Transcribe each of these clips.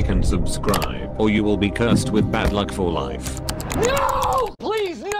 like and subscribe, or you will be cursed with bad luck for life. No! Please, no!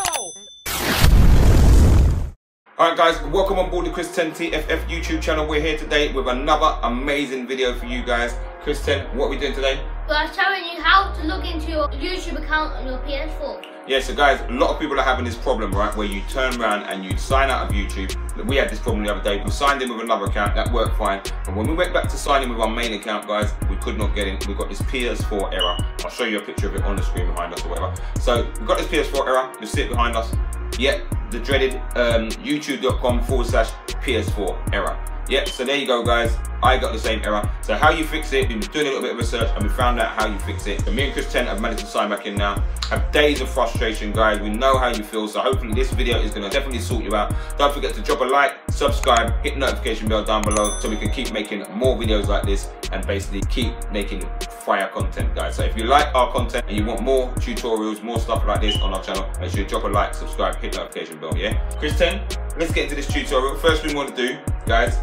Alright guys, welcome on board the Chris Ten TFF YouTube channel. We're here today with another amazing video for you guys. Chris Ten, what are we doing today? We're showing you how to log into your YouTube account on your PS4. Yeah, so guys, a lot of people are having this problem, right, where you turn around and you sign out of YouTube. We had this problem the other day. We signed in with another account, that worked fine. But when we went back to sign in with our main account, guys, we could not get in. We got this PS4 error. I'll show you a picture of it on the screen behind us or whatever. So we got this PS4 error. You see it behind us. Yeah, the dreaded youtube.com/PS4 error. Yeah, so there you go, guys. I got the same error. So how you fix it, we've been doing a little bit of research and we found out how you fix it. So me and Chris Ten have managed to sign back in now. Have days of frustration, guys. We know how you feel, so hopefully this video is gonna definitely sort you out. Don't forget to drop a like, subscribe, hit the notification bell down below so we can keep making more videos like this and basically keep making fire content, guys. So if you like our content and you want more tutorials, more stuff like this on our channel, make sure you drop a like, subscribe, hit the notification bell, yeah? Chris Ten, let's get into this tutorial. First thing we wanna do, guys,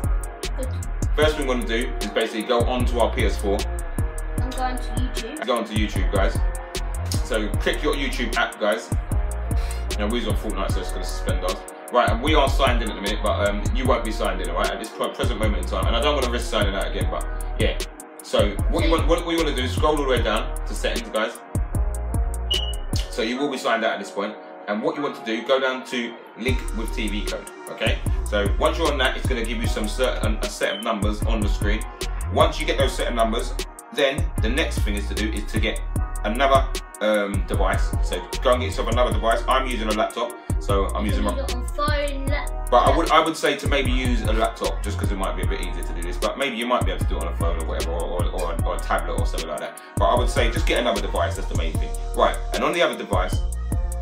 first thing we want to do is basically go onto our PS4. I'm going to YouTube. Go onto YouTube, guys. So click your YouTube app, guys. Now we're on Fortnite, so it's going to suspend us. Right, and we are signed in at the minute, but you won't be signed in, alright, at this present moment in time. And I don't want to risk signing out again, but yeah. So what you want to do is scroll all the way down to settings, guys. So you will be signed out at this point. And what you want to do, go down to link with TV code, okay? So once you're on that, it's going to give you a set of numbers on the screen. Once you get those set of numbers, then the next thing is to do is to get another device. So go and get yourself another device. I'm using a laptop, so I'm using my phone. But I would say to maybe use a laptop just because it might be a bit easier to do this. But maybe you might be able to do it on a phone or whatever, or a tablet or something like that. But I would say just get another device. That's the main thing, right? And on the other device,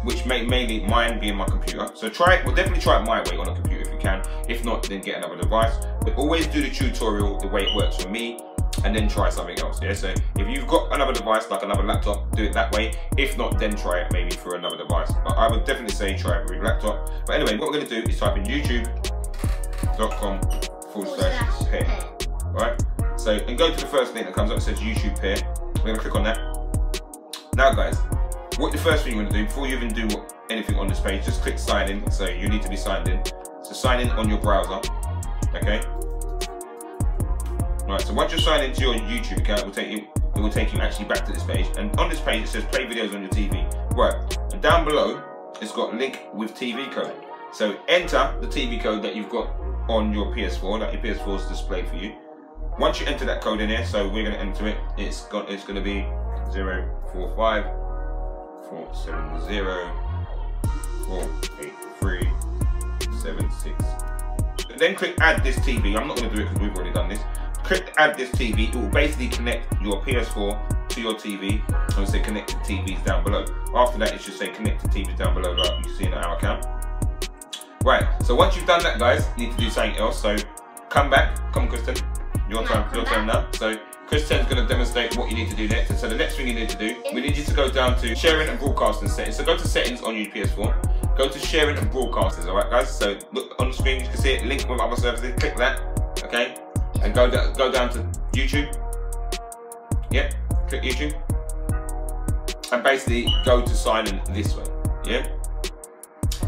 which may mainly mine being my computer. So try it. Well, definitely try it my way on a computer if you can. If not, then get another device. But always do the tutorial the way it works for me, and then try something else. Yeah. So if you've got another device, like another laptop, do it that way. If not, then try it maybe for another device. But I would definitely say try it for your laptop. But anyway, what we're gonna do is type in youtube.com/pair. Right. So and go to the first link that comes up. It says YouTube pair. We're gonna click on that. Now, guys. What the first thing you want to do before you even do anything on this page, just click sign in. So you need to be signed in. So sign in on your browser, okay? Right. So once you sign into your YouTube account, it will take you actually back to this page. And on this page, it says play videos on your TV. Right. And down below, it's got link with TV code. So enter the TV code that you've got on your PS4, that your PS4's displayed for you. Once you enter that code in there, so we're going to enter it. It's going to be 045 470 483 76. Then click add this TV. I'm not going to do it because we've already done this. Click add this TV. It will basically connect your PS4 to your TV. I'm going to say connected TVs down below. After that, it should say connected TVs down below, like you see in our account. Right. So once you've done that, guys, you need to do something else. So come back. Come, Chris Ten. Your turn now. So Chris Ten's going to demonstrate what you need to do next. And so the next thing you need to do, we need you to go down to sharing and broadcasting settings. So go to settings on your PS4. Go to sharing and broadcasting, all right, guys? So look on the screen, you can see it, link with other services, click that, okay? And go down to YouTube. Yeah, click YouTube. And basically go to sign in this way, yeah?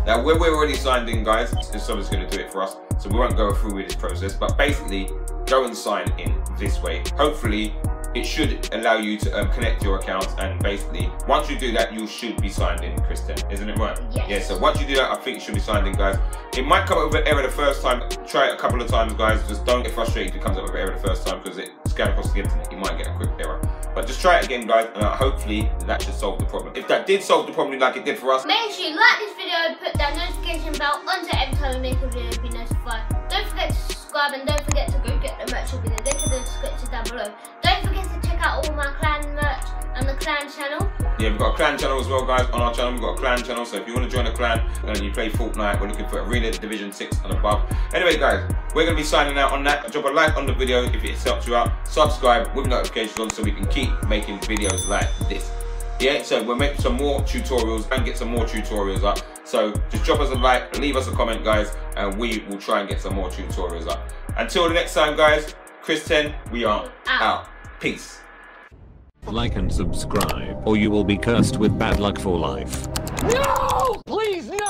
Now, where we're already signed in, guys, someone's going to do it for us, so we won't go through with this process, but basically, go and sign in this way. Hopefully, it should allow you to connect your accounts, and basically, once you do that, you should be signed in, Chris Ten, isn't it right? Yes. Yeah, so once you do that, I think you should be signed in, guys. It might come up with an error the first time. Try it a couple of times, guys. Just don't get frustrated if it comes up with an error the first time, because it's going across the internet, you might get a quick error. But just try it again, guys, and hopefully that should solve the problem. If that did solve the problem like it did for us, make sure you like this video, put that notification bell on so every time we make a video, you'll be notified. Don't forget to subscribe and don't forget to go get the merch of the link in the description down below. Don't forget to check out all my clan merch on the clan channel. Yeah, we've got a clan channel as well, guys. On our channel, we've got a clan channel. So if you want to join a clan and you play Fortnite, we're looking for Arena Division 6 and above. Anyway, guys, we're going to be signing out on that. Drop a like on the video if it helps you out. Subscribe with notifications on so we can keep making videos like this. Yeah, so we'll make some more tutorials and get some more tutorials up. So just drop us a like, leave us a comment, guys, and we will try and get some more tutorials up. Until the next time, guys, Chris Ten, we are out. Peace. like and subscribe, or you will be cursed with bad luck for life. No! Please, no!